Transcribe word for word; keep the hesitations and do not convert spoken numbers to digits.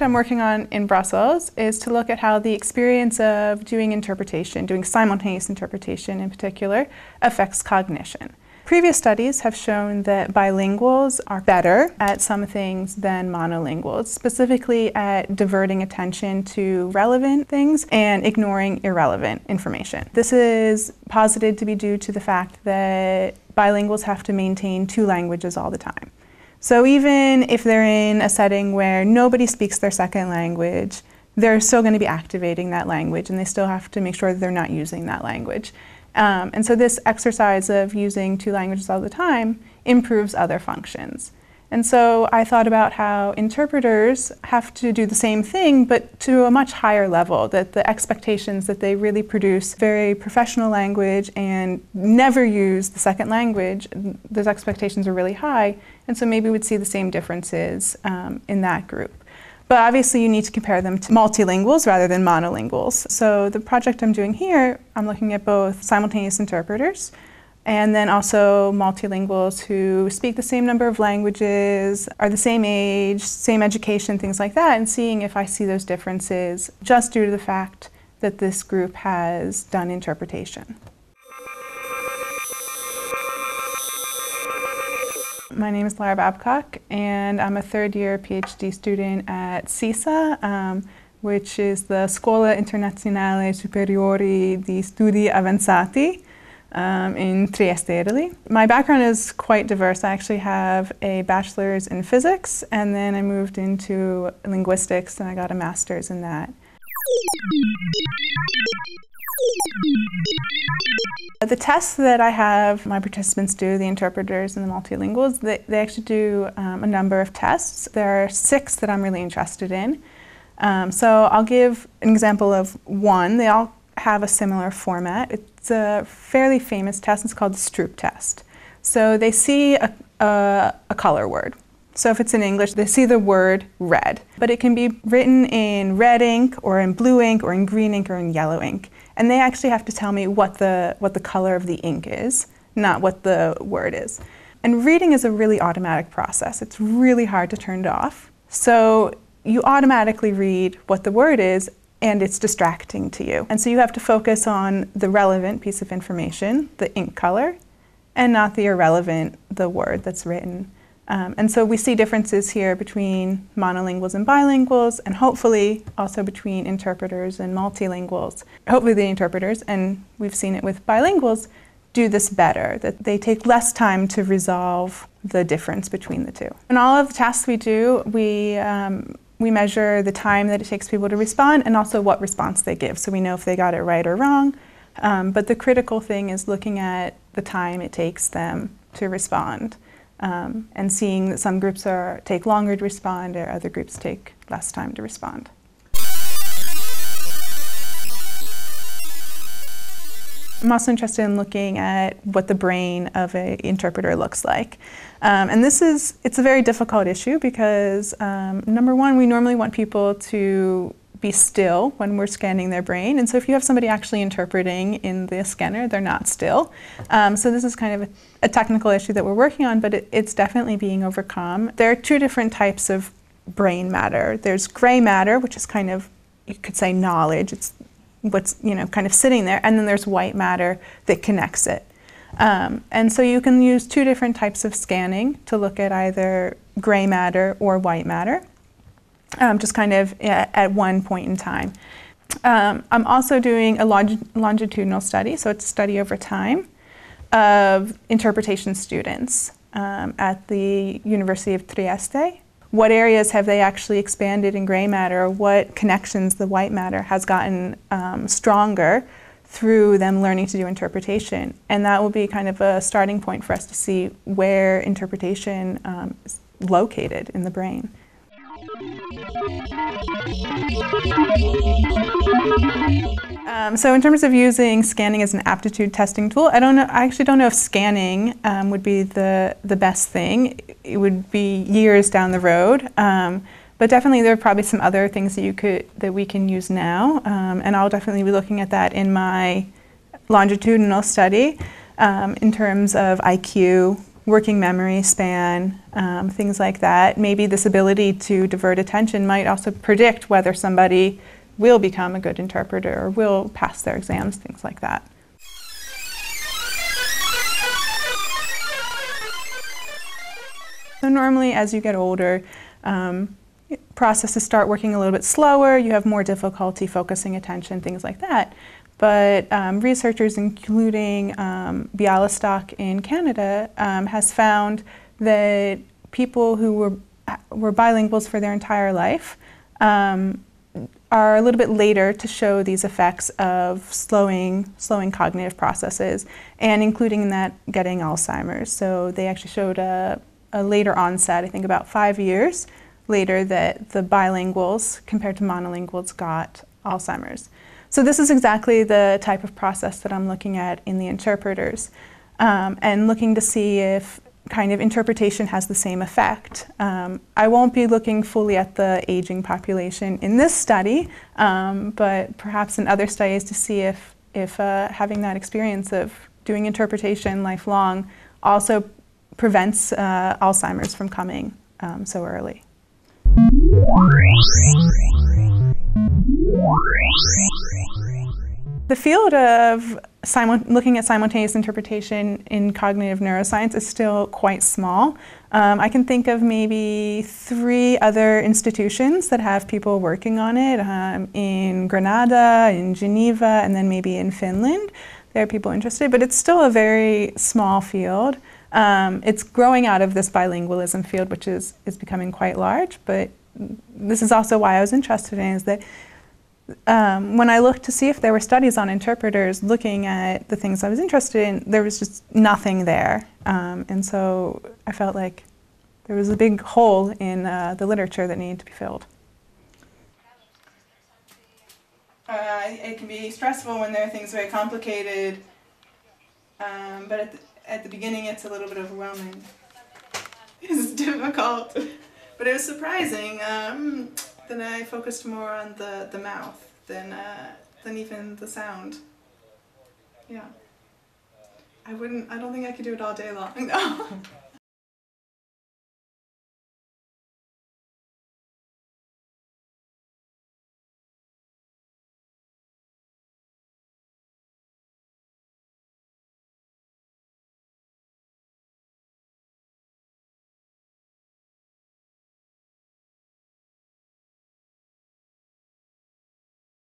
project I'm working on in Brussels is to look at how the experience of doing interpretation, doing simultaneous interpretation in particular, affects cognition. Previous studies have shown that bilinguals are better at some things than monolinguals, specifically at diverting attention to relevant things and ignoring irrelevant information. This is posited to be due to the fact that bilinguals have to maintain two languages all the time. So even if they're in a setting where nobody speaks their second language, they're still going to be activating that language, and they still have to make sure that they're not using that language. Um, and so this exercise of using two languages all the time improves other functions. And so I thought about how interpreters have to do the same thing, but to a much higher level, that the expectations that they really produce very professional language and never use the second language, those expectations are really high. And so maybe we'd see the same differences um, in that group. But obviously you need to compare them to multilinguals rather than monolinguals. So the project I'm doing here, I'm looking at both simultaneous interpreters and then also multilinguals who speak the same number of languages, are the same age, same education, things like that, and seeing if I see those differences just due to the fact that this group has done interpretation. My name is Laura Babcock, and I'm a third-year PhD student at CISA, um, which is the Scuola Internazionale Superiore di Studi Avanzati um, in Trieste, Italy. My background is quite diverse. I actually have a bachelor's in physics, and then I moved into linguistics, and I got a master's in that. The tests that I have my participants do, the interpreters and the multilinguals, they, they actually do um, a number of tests. There are six that I'm really interested in. Um, so I'll give an example of one. They all have a similar format. It's a fairly famous test. It's called the Stroop test. So they see a, a, a color word. So if it's in English, they see the word red. But it can be written in red ink, or in blue ink, or in green ink, or in yellow ink. And they actually have to tell me what the, what the color of the ink is, not what the word is. And reading is a really automatic process. It's really hard to turn it off. So you automatically read what the word is, and it's distracting to you. And so you have to focus on the relevant piece of information, the ink color, and not the irrelevant, the word that's written. Um, and so we see differences here between monolinguals and bilinguals, and hopefully also between interpreters and multilinguals. Hopefully the interpreters, and we've seen it with bilinguals, do this better, that they take less time to resolve the difference between the two. In all of the tasks we do, we, um, we measure the time that it takes people to respond, and also what response they give, so we know if they got it right or wrong. Um, but the critical thing is looking at the time it takes them to respond. Um, and seeing that some groups are, take longer to respond, or other groups take less time to respond. I'm also interested in looking at what the brain of an interpreter looks like. Um, and this is, it's a very difficult issue because, um, number one, we normally want people to be still when we're scanning their brain. And so if you have somebody actually interpreting in the scanner, they're not still. Um, so this is kind of a, a technical issue that we're working on, but it, it's definitely being overcome. There are two different types of brain matter. There's gray matter, which is kind of, you could say, knowledge. It's what's, you know, kind of sitting there. And then there's white matter that connects it. Um, and so you can use two different types of scanning to look at either gray matter or white matter. Um, just kind of at, at one point in time. Um, I'm also doing a long, longitudinal study, so it's a study over time, of interpretation students um, at the University of Trieste. What areas have they actually expanded in gray matter? What connections the white matter has gotten um, stronger through them learning to do interpretation? And that will be kind of a starting point for us to see where interpretation um, is located in the brain. Um, so in terms of using scanning as an aptitude testing tool, I don't know, I actually don't know if scanning um, would be the, the best thing. It would be years down the road, um, but definitely there are probably some other things that you could, that we can use now, um, and I'll definitely be looking at that in my longitudinal study um, in terms of I Q, working memory span, um, things like that. Maybe this ability to divert attention might also predict whether somebody will become a good interpreter or will pass their exams, things like that. So normally, as you get older, um, processes start working a little bit slower, you have more difficulty focusing attention, things like that. But um, researchers, including um, Bialystok in Canada, um, has found that people who were, were bilinguals for their entire life um, are a little bit later to show these effects of slowing, slowing cognitive processes, and including in that getting Alzheimer's. So they actually showed a, a later onset, I think about five years later, that the bilinguals compared to monolinguals got Alzheimer's. So this is exactly the type of process that I'm looking at in the interpreters, um, and looking to see if kind of interpretation has the same effect. Um, I won't be looking fully at the aging population in this study, um, but perhaps in other studies to see if, if uh, having that experience of doing interpretation lifelong also prevents uh, Alzheimer's from coming um, so early. The field of looking at simultaneous interpretation in cognitive neuroscience is still quite small. Um, I can think of maybe three other institutions that have people working on it, um, in Granada, in Geneva, and then maybe in Finland. There are people interested, but it's still a very small field. Um, it's growing out of this bilingualism field, which is, is becoming quite large, but this is also why I was interested in, is that Um, when I looked to see if there were studies on interpreters looking at the things I was interested in, there was just nothing there. Um, and so I felt like there was a big hole in uh, the literature that needed to be filled. Uh, it can be stressful when there are things very complicated, um, but at the, at the beginning it's a little bit overwhelming. It's difficult, but it was surprising. Um, Then I focused more on the, the mouth than, uh, than even the sound. Yeah. I wouldn't, I don't think I could do it all day long, though.